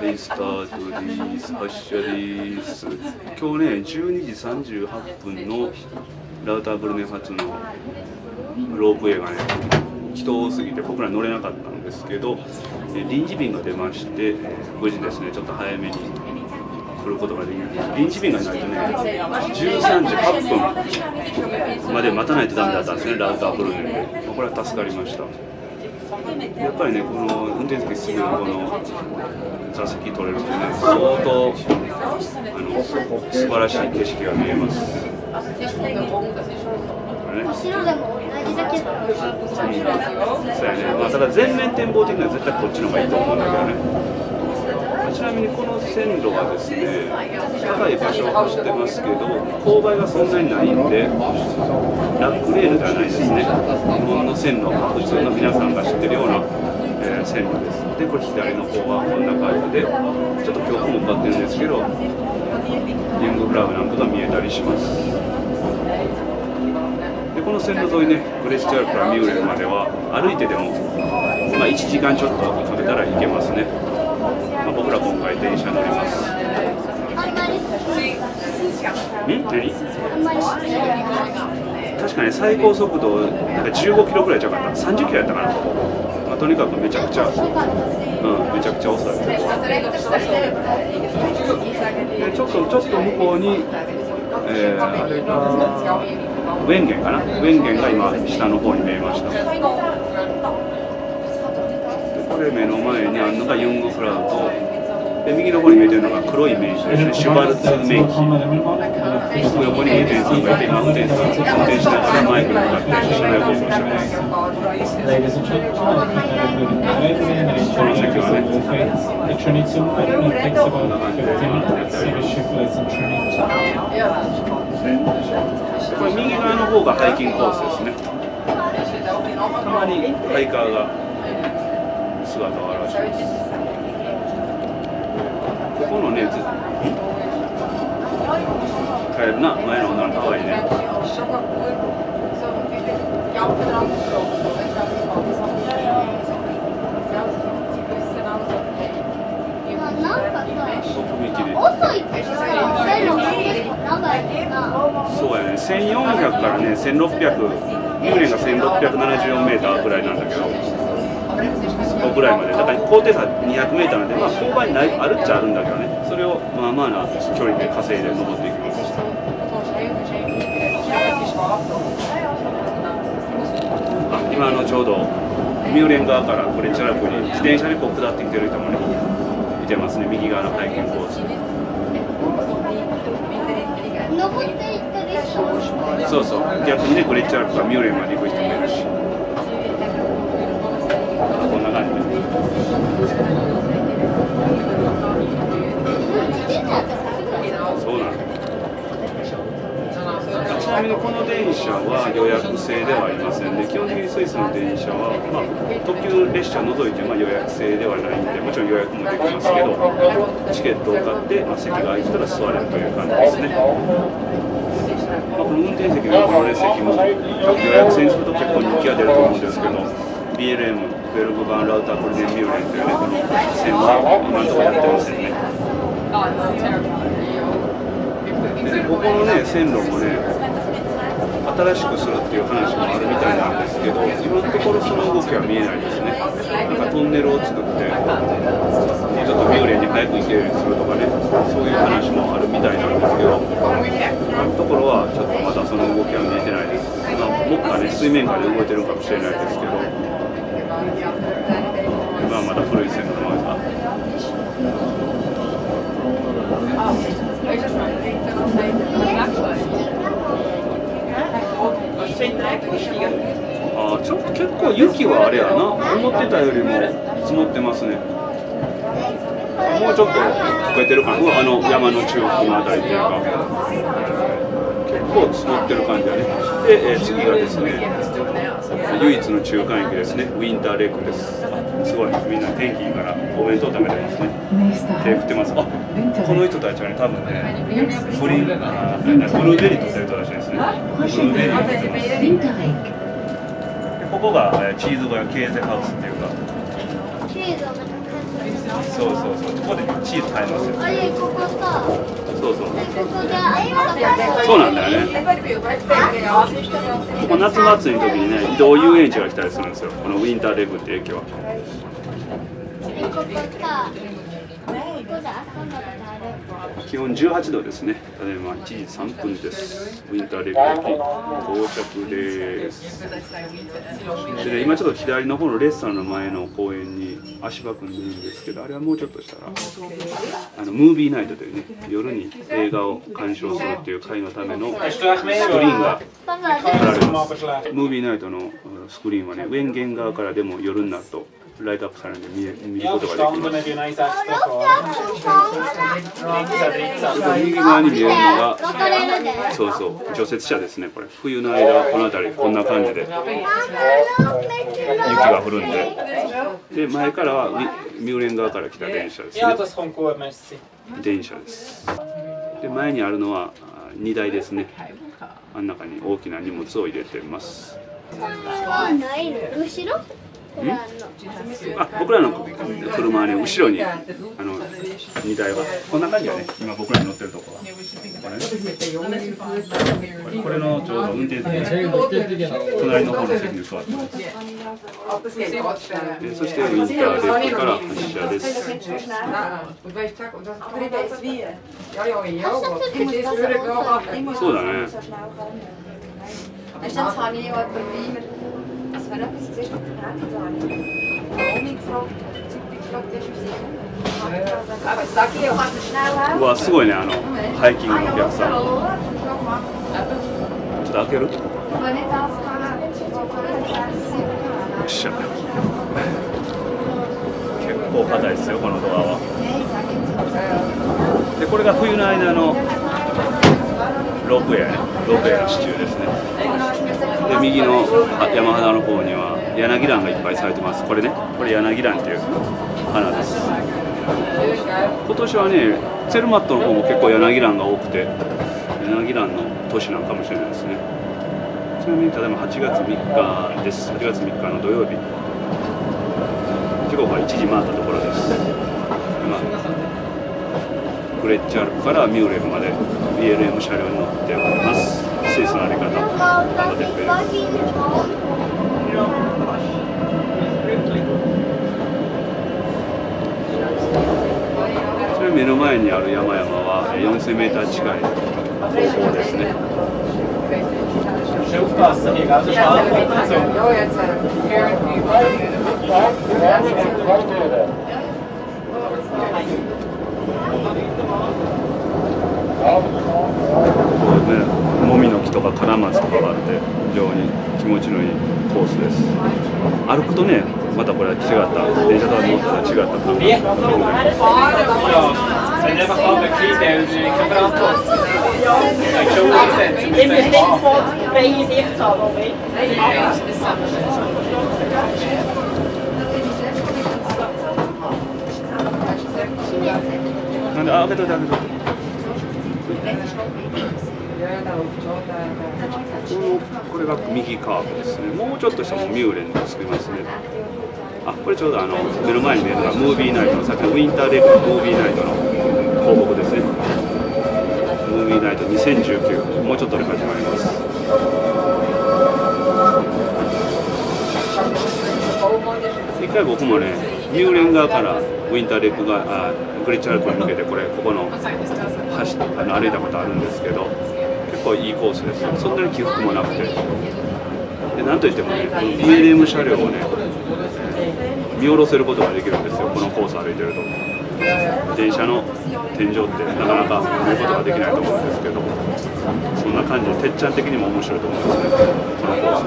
リスタージョリース、ハッシャリース。今日ね、12時38分のラウターブルネ発のロープウェイがね、人多すぎて僕ら乗れなかったんですけど、臨時便が出まして、無事ですね、ちょっと早めに。来ることができない。臨時便がないとね、13時8分まで待たないとダメだったんですね、ラウターフルで。これは助かりました。やっぱりね、この運転席すぐこの座席取れるとね、相当素晴らしい景色が見えます。ただ全面展望的には絶対こっちの方がいいと思うんだけどね。ちなみにこの線路はですね、高い場所を走ってますけど、勾配がそんなにないんで、ラックレールではないですね。日本の線路、普通の皆さんが知ってるような、線路です。で、これ左の方はこんな感じで、ちょっと強風もかかってるんですけど、リングフラグなんかが見えたりします。で、この線路沿いね、グレスチャルからミューレルまでは歩いてでも、まあ、1時間ちょっとかけたら行けますね。僕ら今回電車乗ります。確かに最高速度なんか15キロぐらいじゃなかった、30キロやったかな、まあ、とにかくめちゃくちゃ、めちゃくちゃ遅い。でちょっと向こうに、ウェンゲンかな、ウェンゲンが今下の方に見えました。目の前にあるのがユングフラウトで、右の方に見えてるのが黒い名刺ですね、シュバルツメイキ。横に運転手さんがいて、今運転手さんが運転しながらマイクに向かって車内放送してます。この席はね、こんな感じでこれ右側の方がハイキングコースですね。たまにハイカーが姿を表します。ここのね、帰るな、前の女の可愛いね。そうやね、1400からね1600、ミューレンが1674メーターぐらいなんだけど。ぐらいまでだから高低差200メーターなんで、まあ勾配ないあるっちゃあるんだけどね、それをまあまあな距離で稼いで登っていきます。あ、今ちょうどミューレン側からこれチャラクに自転車でこう下ってきてる人もねいてますね、右側のハイキングコース。そうそう、逆にねこれチャラクからミューレンまで行く人もいるし。ちなみにこの電車は予約制ではありませんね。基本的にスイスの電車は、まあ、特急列車除いて、まあ、予約制ではないんで、もちろん予約もできますけど、チケットを買って、まあ、席が空いたら座れるという感じですね。まあ、この運転席のこの席も予約制にすると結構人気が出ると思うんですけど。BLM、ベルグバンラウターブルネミューレンというね、この線は今のところやってませんね。で、ここのね、線路もね、新しくするっていう話もあるみたいなんですけど、今のところその動きは見えないですね。なんかトンネルを作って、もうちょっとミューレンに早く行けるようにするとかね、そういう話もあるみたいなんですけど、今のところはちょっとまだその動きは見えてないです。まあ、もっとね、水面下で動いてるかもしれないですけど。今まだ古い線路のまま。あ、ちょっと結構雪はあれやな、思ってたよりも積もってますね。もうちょっと聞こえてるかな、山の中腹のあたりというか結構積もってる感じだね。で、次がですね、唯一の中間駅ですね、ウィンターレイクです。すごい、みんな天気いいからお弁当食べてますね。手振ってます。あ、この人たちはね、多分ね、ブルーベリー取ってる人たちですね。ブルーベリー取ってます。で、ここがチーズ小屋ケーゼハウスっていうか、そうそうそう、ここでチーズ買えますよ。あれここさ、そうそう。そうなんだよね。ここ夏祭りの時にね、移動遊園地が来たりするんですよ。このウィンターレブって駅は。気温18度ですね。ただいま1時3分です。ウィンターレブ駅到着です。でね、今ちょっと左の方のレッサーの前の公園に足場組んでるんですけど、あれはもうちょっとしたらムービーナイトというね、夜に映画を鑑賞するっていう会のためのスクリーンが作られます。ムービーナイトのスクリーンはね、ウェンゲン側からでも夜になるとライトアップされるんで見ることができます。ちょっと右側に見えるのが、そうそう、除雪車ですね。これ冬の間はこの辺りこんな感じで雪が降るんで、で前からはミューレン側から来た電車ですね。電車です。で前にあるのは荷台ですね。あん中に大きな荷物を入れてます。後ろ？あ、僕らの車はね、後ろに荷台はこんな感じだね。今僕らに乗ってるとこはこれのちょうど運転席、隣の方の席に座ってます。そしてウィンターレッドから発車です。そうだね。うわ、すごいね、ハイキングのお客さん。ちょっと開ける？よっしゃ。結構硬いですよ、このドアは。で、これが冬の間のロープウェイ、の支柱ですね。で右の山肌の方には柳蘭がいっぱい咲いてます。これね、これ柳蘭っていう花です。今年はね、ツェルマットの方も結構柳蘭が多くて、柳蘭の年なのかもしれないですね。ちなみにただいま8月3日です。8月3日の土曜日。時刻は1時回ったところです。今グレッチャルからミューレンまで BLM 車両に乗っております。スイスのあり方。それ目の前にある山々は4000メーター近い高峰ですね。もみの木とかカラマツとかがあって非常に気持ちのいいコースです。歩くとね、またこれは違った電車とは乗ったら違った感じなんで、あ、開けといて開けといて。これが右カーブですね。もうちょっとしたらミューレンに着きますね。あ、これちょうど目の前に見えるのがムービーナイトの、さっきのウィンターレブのムービーナイトの広告ですね。ムービーナイト2019、もうちょっとで始まります。一回僕もね、ミューレン側からウィンターレブがグレッチャルクに向けてここの歩いたことあるんですけど、結構いいコースです。そんなに起伏もなくて、でなんといってもね、BLM 車両をね見下ろせることができるんですよ。このコース歩いてると電車の天井ってなかなか見ることができないと思うんですけど、そんな感じでてっちゃん的にも面白いと思いますね、このコース。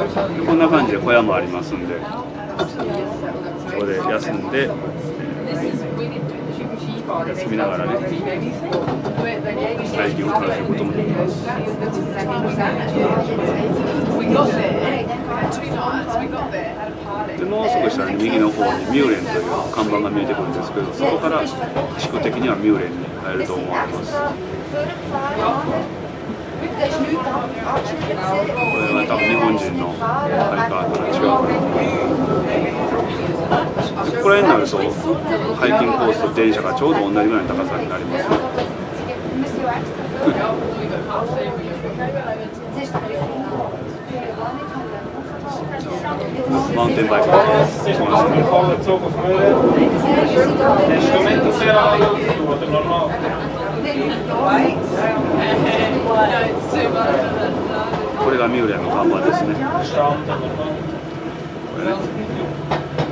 こんな感じで小屋もありますんで、ここで休んで、休みながらね、ハイキングを楽しむこともできます。で、もうすぐしたら右の方にミューレンという看板が見えてくるんですけど、そこから地区的にはミューレンに入ると思われます。れは多分日本人のハイカーとは違う。これになるとハイキングコースと電車がちょうど同じぐらいの高さになりますね。マウンテンバイクこれがミューレの看板ですね。これね、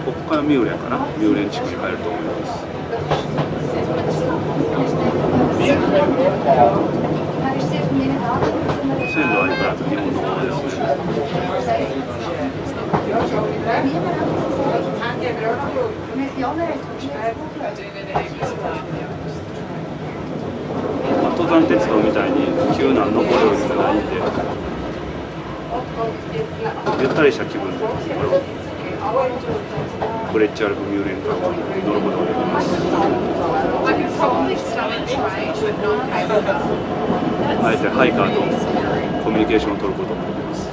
ここからミューレかな、ミューレン地区に入ると思います。線路はいくらと日本のものですね。登山鉄道みたいに急な登り降りじゃないんで、ゆったりした気分でブレッチアルプミューレンカーを乗ることができます。あえてハイカーとコミュニケーションを取ることもできます。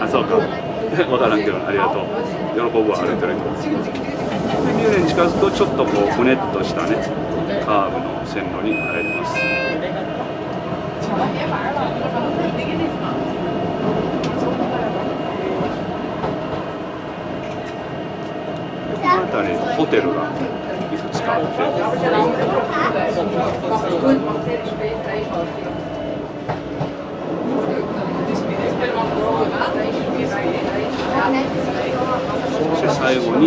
あ、そうか分からんけど、ありがとう。喜ぶわ、歩いてる人。ミューレに近づくとちょっとこううねっとしたねカーブの線路に入ります。この辺りホテルがいくつかあって、そして最後に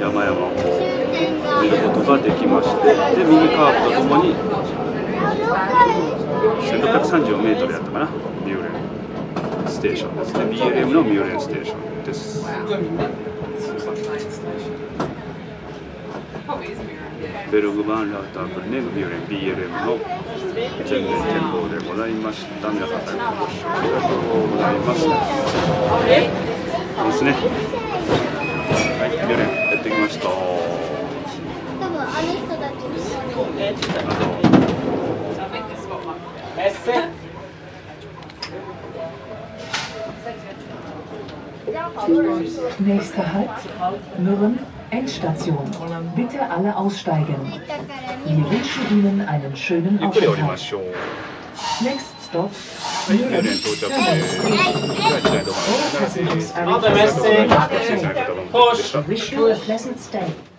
山々を見ることができまして、で右カーブとともに 1634m やったかな、ミューレンステーションですね。 BLM のミューレンステーションです。ベルグマン・ラウター・ブルネグミューレン BLM の全面展望でございました。皆さん大変ご視聴ありがとうございます。ですね。ミューレンやってきました。多分あの人たちにしようね。Nächste Halt Mürren Endstation. Bitte alle aussteigen. Wir wünschen Ihnen einen schönen Aufenthalt. Next stop Mürren. Have a pleasant day.